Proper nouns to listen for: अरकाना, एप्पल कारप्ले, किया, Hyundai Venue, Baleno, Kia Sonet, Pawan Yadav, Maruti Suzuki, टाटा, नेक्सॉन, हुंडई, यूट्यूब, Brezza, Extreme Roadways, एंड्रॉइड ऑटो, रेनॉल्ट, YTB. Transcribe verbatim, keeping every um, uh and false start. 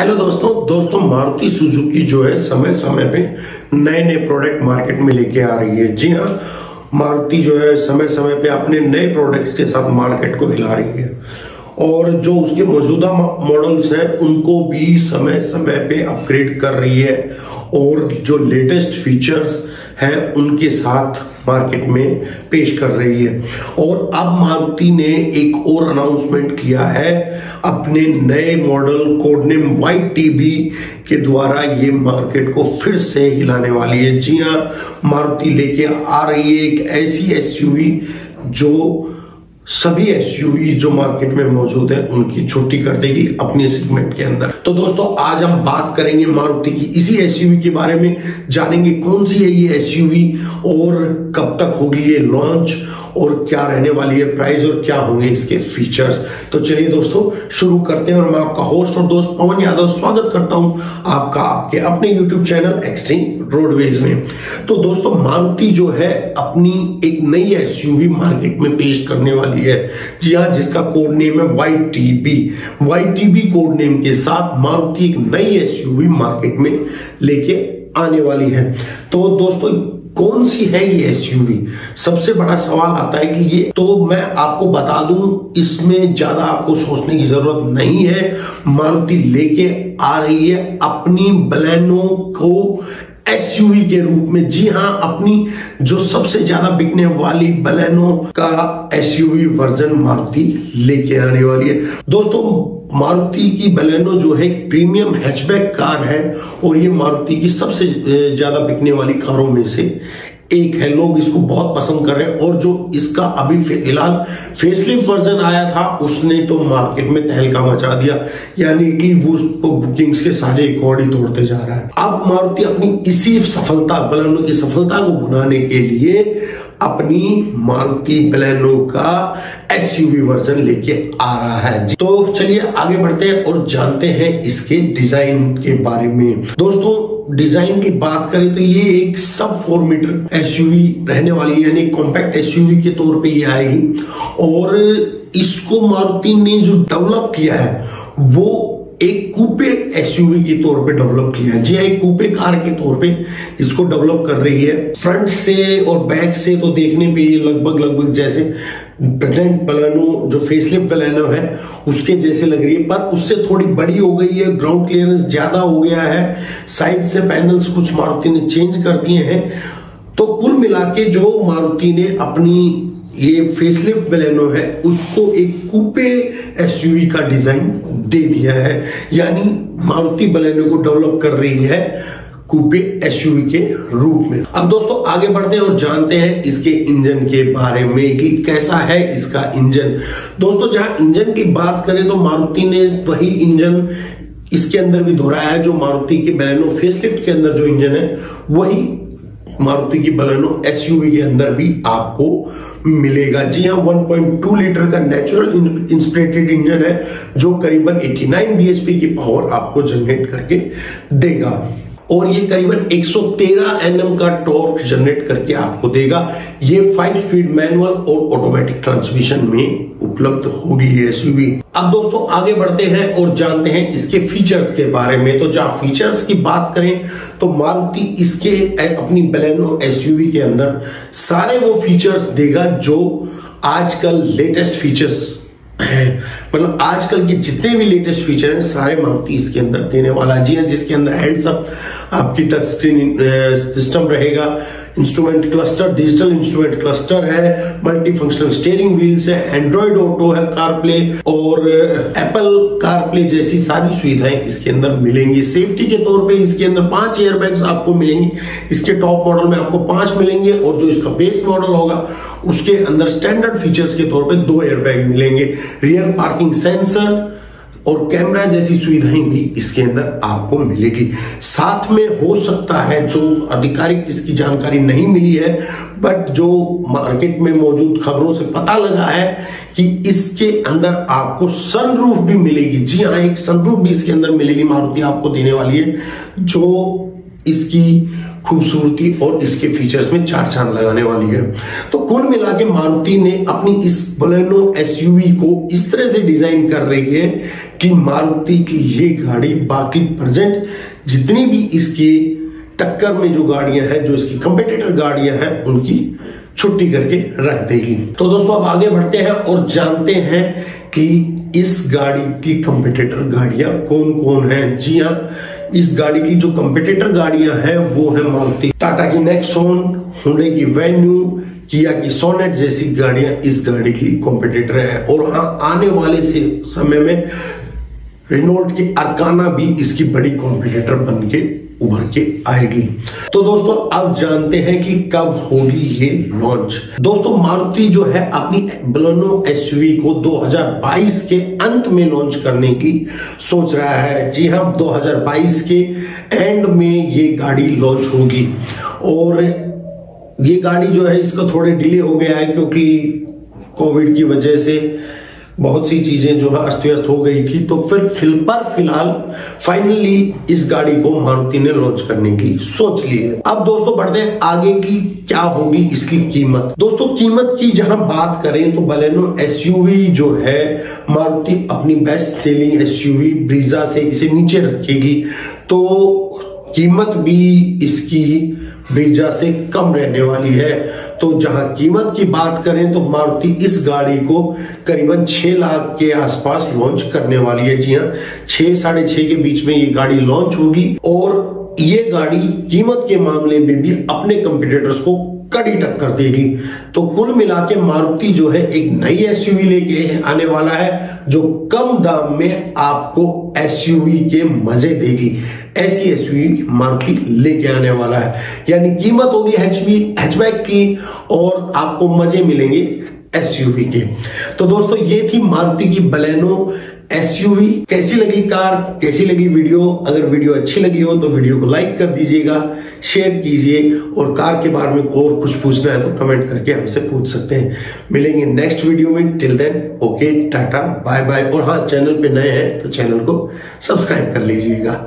Hello दोस्तों दोस्तों Maruti Suzuki जो है समय समय पे नए नए प्रोडक्ट मार्केट में लेके आ रही है। जी हाँ, मारुति जो है समय समय पे अपने नए प्रोडक्ट्स के साथ मार्केट को हिला रही है और जो उसके मौजूदा मॉडल्स हैं उनको भी समय समय पे अपग्रेड कर रही है और जो लेटेस्ट फीचर्स हैं उनके साथ मार्केट में पेश कर रही है। और अब मारुति ने एक और अनाउंसमेंट किया है अपने नए model codename Y T B के द्वारा। ये मार्केट को फिर से हिलाने वाली है। जी हाँ, मारुति लेके आ रही है एक ऐसी एसयूवी जो सभी एसयूवी जो मार्केट में मौजूद है उनकी छोटी कर देगी अपने सेगमेंट के अंदर। तो दोस्तों आज हम बात करेंगे मारुति की इसी एसयूवी के बारे में, जानेंगे कौन सी है ये एसयूवी और कब तक होगी ये लॉन्च और क्या रहने वाली है प्राइस और क्या होंगे इसके फीचर्स। तो चलिए दोस्तों शुरू करते हैं और मैं आपका होस्ट और दोस्त पवन यादव स्वागत करता हूं आपका आपके अपने यूट्यूब चैनल एक्सट्रीम रोडवेज में। तो दोस्तों मारुति जो है अपनी एक नई एसयूवी मार्केट में पेश करने वाली है। जी हाँ, जिसका कोड नेम है Y T B. Y T B code name के साथ मारुति एक नई एसयूवी मार्केट में लेके आने वाली है। तो दोस्तों कौन सी है ये एसयूवी, सबसे बड़ा सवाल आता है कि ये, तो मैं आपको बता दूं इसमें ज्यादा आपको सोचने की जरूरत नहीं है। मारुति लेके आ रही है अपनी बलेनो को एसयूवी के रूप में। जी हाँ, अपनी जो सबसे ज्यादा बिकने वाली बलेनो का एसयूवी वर्जन मारुति लेके आने वाली है। दोस्तों मारुति की बलेनो जो है प्रीमियम हैचबैक कार है और ये मारुति की सबसे ज्यादा बिकने वाली कारों में से एक है। लोग इसको बहुत पसंद कर रहे हैं और जो इसका अभी फिलहाल फेसलिफ्ट वर्जन आया था उसने तो मार्केट में तहलका मचा दिया, यानी कि वो तो बुकिंग्स के सारे रिकॉर्ड ही तोड़ते जा रहा है। अब मारुति अपनी इसी सफलता, बलेनो की सफलता को भुनाने के लिए अपनी मारुति बलेनो का एसयूवी वर्जन लेके आ रहा है। तो चलिए आगे बढ़ते हैं और जानते हैं इसके डिजाइन के बारे में। दोस्तों डिजाइन की बात करें तो ये एक सब फोर मीटर एसयूवी रहने वाली है, यानी कॉम्पैक्ट एसयूवी के तौर पे ये आएगी। और इसको मारुति ने जो डेवलप किया है वो एक कूपे एसयूवी के तौर पे डेवलप किया है। जी हाँ, एक कूपे कार के तौर पे इसको डेवलप कर रही है। फ्रंट से और बैक से तो देखने पे ये लगभग लगभग जैसे प्रेजेंट बलेनो जो फेसलिफ्ट बलेनो है उसके जैसे लग रही है, पर उससे थोड़ी बड़ी हो गई है। ग्राउंड क्लियरेंस ज्यादा हो गया है, साइड से पैनल्स कुछ मारुति ने चेंज कर दिए हैं। तो कुल मिला के जो मारुति ने अपनी ये फेसलिफ्ट बलेनो है उसको एक कूपे एसयूवी का डिजाइन दे दिया है, यानी मारुति बलेनो को डेवलप कर रही है कूपे एसयूवी के रूप में। अब दोस्तों आगे बढ़ते हैं और जानते हैं इसके इंजन के बारे में कि कैसा है इसका इंजन। दोस्तों जहां इंजन की बात करें तो मारुति ने वही इंजन इसके अंदर भी दोहराया है जो मारुति के बलेनो फेसलिफ्ट के अंदर जो इंजन है वही मारुति की बलेनो एसयूवी के अंदर भी आपको मिलेगा। जी हाँ, वन पॉइंट टू लीटर का नेचुरल इंस्पिरेटेड इंजन है जो करीबन eighty nine B H P की पावर आपको जनरेट करके देगा और ये करीबन एक सौ तेरह एन एम का टॉर्क जनरेट करके आपको देगा। ये फाइव स्पीड मैनुअल और ऑटोमेटिक ट्रांसमिशन में उपलब्ध होगी ये एसयूवी। अब दोस्तों आगे बढ़ते हैं और जानते हैं इसके फीचर्स के बारे में। तो जहां फीचर्स की बात करें तो मारुति इसके अपनी बलेनो एसयूवी के अंदर सारे वो फीचर्स देगा जो आजकल लेटेस्ट फीचर्स है, मतलब आजकल के जितने भी लेटेस्ट फीचर हैं सारे मारुति इसके अंदर देने वाला है। जी हाँ, जिसके अंदर हैंड्स अप आपकी टच स्क्रीन सिस्टम रहेगा, instrument cluster, digital instrument cluster है, मल्टी फंक्शनल स्टीयरिंग व्हील्स है, एंड्रॉइड ऑटो है, कारप्ले और एप्पल कारप्ले जैसी सारी सुविधाएं इसके अंदर मिलेंगी। सेफ्टी के तौर पे इसके अंदर पांच एयरबैग्स आपको मिलेंगे। इसके टॉप मॉडल में आपको पांच मिलेंगे और जो इसका बेस मॉडल होगा उसके अंदर स्टैंडर्ड फीचर्स के तौर पर दो एयरबैग मिलेंगे। रियर पार्किंग सेंसर और कैमरा जैसी सुविधाएं भी इसके अंदर आपको मिलेगी। साथ में हो सकता है, जो आधिकारिक इसकी जानकारी नहीं मिली है बट जो मार्केट में मौजूद खबरों से पता लगा है कि इसके अंदर आपको सनरूफ भी मिलेगी। जी हाँ, एक सनरूफ भी इसके अंदर मिलेगी मारुति आपको देने वाली है जो इसकी खूबसूरती और इसके फीचर्स में चार चांद लगाने वाली है। तो कुल मिला के मारुति ने अपनी इस बलेनो एसयूवी को इस तरह से डिजाइन कर रही है कि मारुति की ये गाड़ी बाकी प्रेजेंट जितनी भी इसकी टक्कर में जो गाड़ियां हैं, जो इसकी कंपेटिटर गाड़ियां हैं, उनकी छुट्टी करके रख देगी। तो दोस्तों अब आगे बढ़ते हैं और जानते हैं कि इस गाड़ी की कंपेटिटर गाड़ियां कौन कौन हैं। जी हाँ, इस गाड़ी की जो कंपेटिटर गाड़ियां हैं वो है मारुति, टाटा की नेक्सॉन, हुंडई की वेन्यू, किया की सोनेट जैसी गाड़ियां इस गाड़ी की कंपेटिटर है। और हाँ, आने वाले से समय में रेनॉल्ट की अरकाना भी इसकी बड़ी कंपेटिटर बन के उभर के आएगी। तो दोस्तों अब जानते हैं कि कब होगी ये लॉन्च। दोस्तों मारुति जो है अपनी बलेनो एसयूवी को दो हज़ार बाईस के अंत में लॉन्च करने की सोच रहा है। जी हाँ, दो हज़ार बाईस के एंड में ये गाड़ी लॉन्च होगी। और ये गाड़ी जो है इसका थोड़े डिले हो गया है क्योंकि कोविड की वजह से बहुत सी चीजें जो है अस्त व्यस्त हो गई थी। तो फिर फिल पर फिलहाल फाइनली इस गाड़ी को मारुति ने लॉन्च करने की सोच ली है। अब दोस्तों बढ़ते हैं आगे की क्या होगी इसकी कीमत। दोस्तों कीमत की जहां बात करें तो बलेनो एसयूवी जो है मारुति अपनी बेस्ट सेलिंग एसयूवी ब्रीजा से इसे नीचे रखेगी। तो कीमत भी इसकी ब्रीजा से कम रहने वाली है। तो जहां कीमत की बात करें तो मारुति इस गाड़ी को करीबन छह लाख के आसपास लॉन्च करने वाली है। जी हाँ, छह साढ़े छह के बीच में ये गाड़ी लॉन्च होगी। और ये गाड़ी कीमत के मामले में भी अपने कंपटीटर्स को कड़ी टक्कर देगी। तो कुल मिला के मारुति जो है एक नई एसयूवी लेके आने वाला है जो कम दाम में आपको एसयूवी के मजे देगी। ऐसी एसयूवी मारुति लेके आने वाला है, यानी कीमत होगी एचवी हैचबैक की और आपको मजे मिलेंगे एसयूवी के। तो दोस्तों ये थी मारुति की बलेनो एसयूवी। कैसी लगी कार, कैसी लगी वीडियो? अगर वीडियो अच्छी लगी हो तो वीडियो को लाइक कर दीजिएगा, शेयर कीजिए। और कार के बारे में और कुछ पूछना है तो कमेंट करके हमसे पूछ सकते हैं। मिलेंगे नेक्स्ट वीडियो में। Till then okay, टाटा, bye bye. और हाँ, चैनल पे नए हैं तो चैनल को सब्सक्राइब कर लीजिएगा।